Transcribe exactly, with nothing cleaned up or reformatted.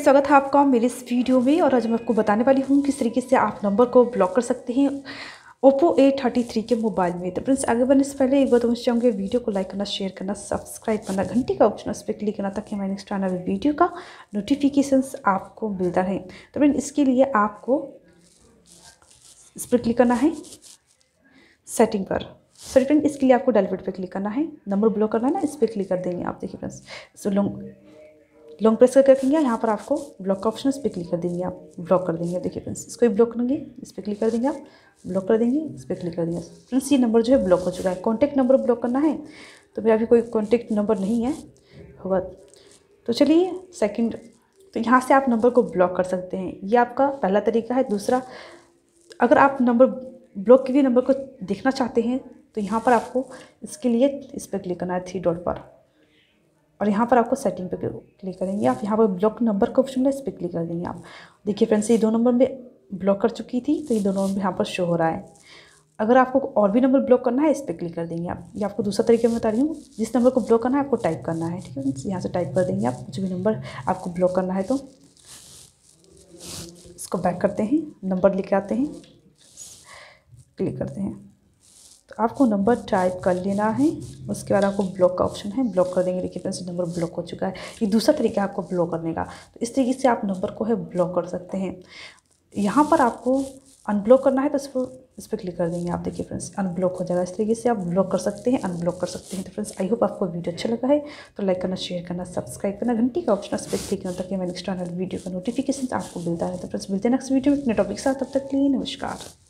Friends, स्वागत है आपका मेरे इस वीडियो में। और आज मैं आपको बताने वाली हूँ किस तरीके से आप नंबर को ब्लॉक कर सकते हैं ओप्पो ए थर्टी थ्री के मोबाइल में। तो फ्रेंड्स, आगे बढ़ने से पहले एक बार तुम चाहूँगे वीडियो को लाइक करना, शेयर करना, सब्सक्राइब करना, घंटी का ऑप्शन उस पर क्लिक करना ताकि हमारे नेक्स्ट आने वाले वीडियो का नोटिफिकेशंस आपको मिलता रहे। तो फ्रेंड, इसके लिए आपको इस पर क्लिक करना है सेटिंग पर। सॉरी फ्रेंड, इसके लिए आपको डायल बटन पर क्लिक करना है, नंबर ब्लॉक करना है ना, इस पर क्लिक कर देंगे आप। देखिए friends, so long long press करके रखेंगे, यहाँ पर आपको ब्लॉक का ऑप्शन इस पर क्लिक कर देंगे आप, ब्लॉक कर देंगे। देखिए फ्रेंड्स, इसको ही ब्लॉक करेंगे, इस पर क्लिक कर देंगे आप, ब्लॉक कर देंगे, इस पर क्लिक कर देंगे। फ्रेंड्स, ये नंबर जो है ब्लॉक हो चुका है। कॉन्टैक्ट नंबर ब्लॉक करना है, तो मेरा अभी कोई कॉन्टैक्ट नंबर नहीं है होगा, तो चलिए सेकेंड, तो यहाँ से आप नंबर को ब्लॉक कर सकते हैं। ये आपका पहला तरीका है। दूसरा, अगर आप नंबर ब्लॉक किए हुए नंबर को देखना चाहते हैं तो यहाँ पर आपको इसके लिए इस पर क्लिक करना है, थ्री डॉट पर, और यहाँ पर आपको सेटिंग पे क्लिक करेंगे आप। यहाँ पर ब्लॉक नंबर का ऑप्शन है, इस पर क्लिक कर देंगे आप। देखिए फ्रेंड्स, ये दो नंबर में ब्लॉक कर चुकी थी, तो ये दोनों नंबर यहाँ पर शो हो रहा है। अगर आपको और भी नंबर ब्लॉक करना है, इस पर क्लिक कर देंगे आप। ये आपको दूसरा तरीके में बता रही हूँ। जिस नंबर को ब्लॉक करना है आपको टाइप करना है, ठीक है फ्रेंड्स, यहाँ से टाइप कर देंगे आप कुछ भी नंबर आपको ब्लॉक करना है। तो इसको बैक करते हैं, नंबर लेके आते हैं, क्लिक करते हैं। तो आपको नंबर टाइप कर लेना है, उसके बाद आपको ब्लॉक का ऑप्शन है, ब्लॉक कर देंगे। देखिए फ्रेंड्स, नंबर ब्लॉक हो चुका है। ये दूसरा तरीका है आपको ब्लॉक करने का। तो इस तरीके से आप नंबर को है ब्लॉक कर सकते हैं। यहाँ पर आपको अनब्लॉक करना है, तो इस पर इस पर क्लिक कर देंगे आप। देखिए फ्रेंड्स, अनब्लॉक हो जाएगा। इस तरीके से आप ब्लॉक कर सकते हैं, अनब्लॉक कर सकते हैं। तो फ्रेंड्स, आई होप आपको वीडियो अच्छा लगा है, तो लाइक करना, शेयर करना, सब्सक्राइब करना, घंटी का ऑप्शन उस पर क्लिक करना ताकि मेरे नेक्स्ट आने वाली वीडियो का नोटिफिकेशन आपको मिलता है। तो फ्रेंड्स, मिलते हैं नेक्स्ट वीडियो में नए टॉपिक के साथ। तब तक के लिए नमस्कार।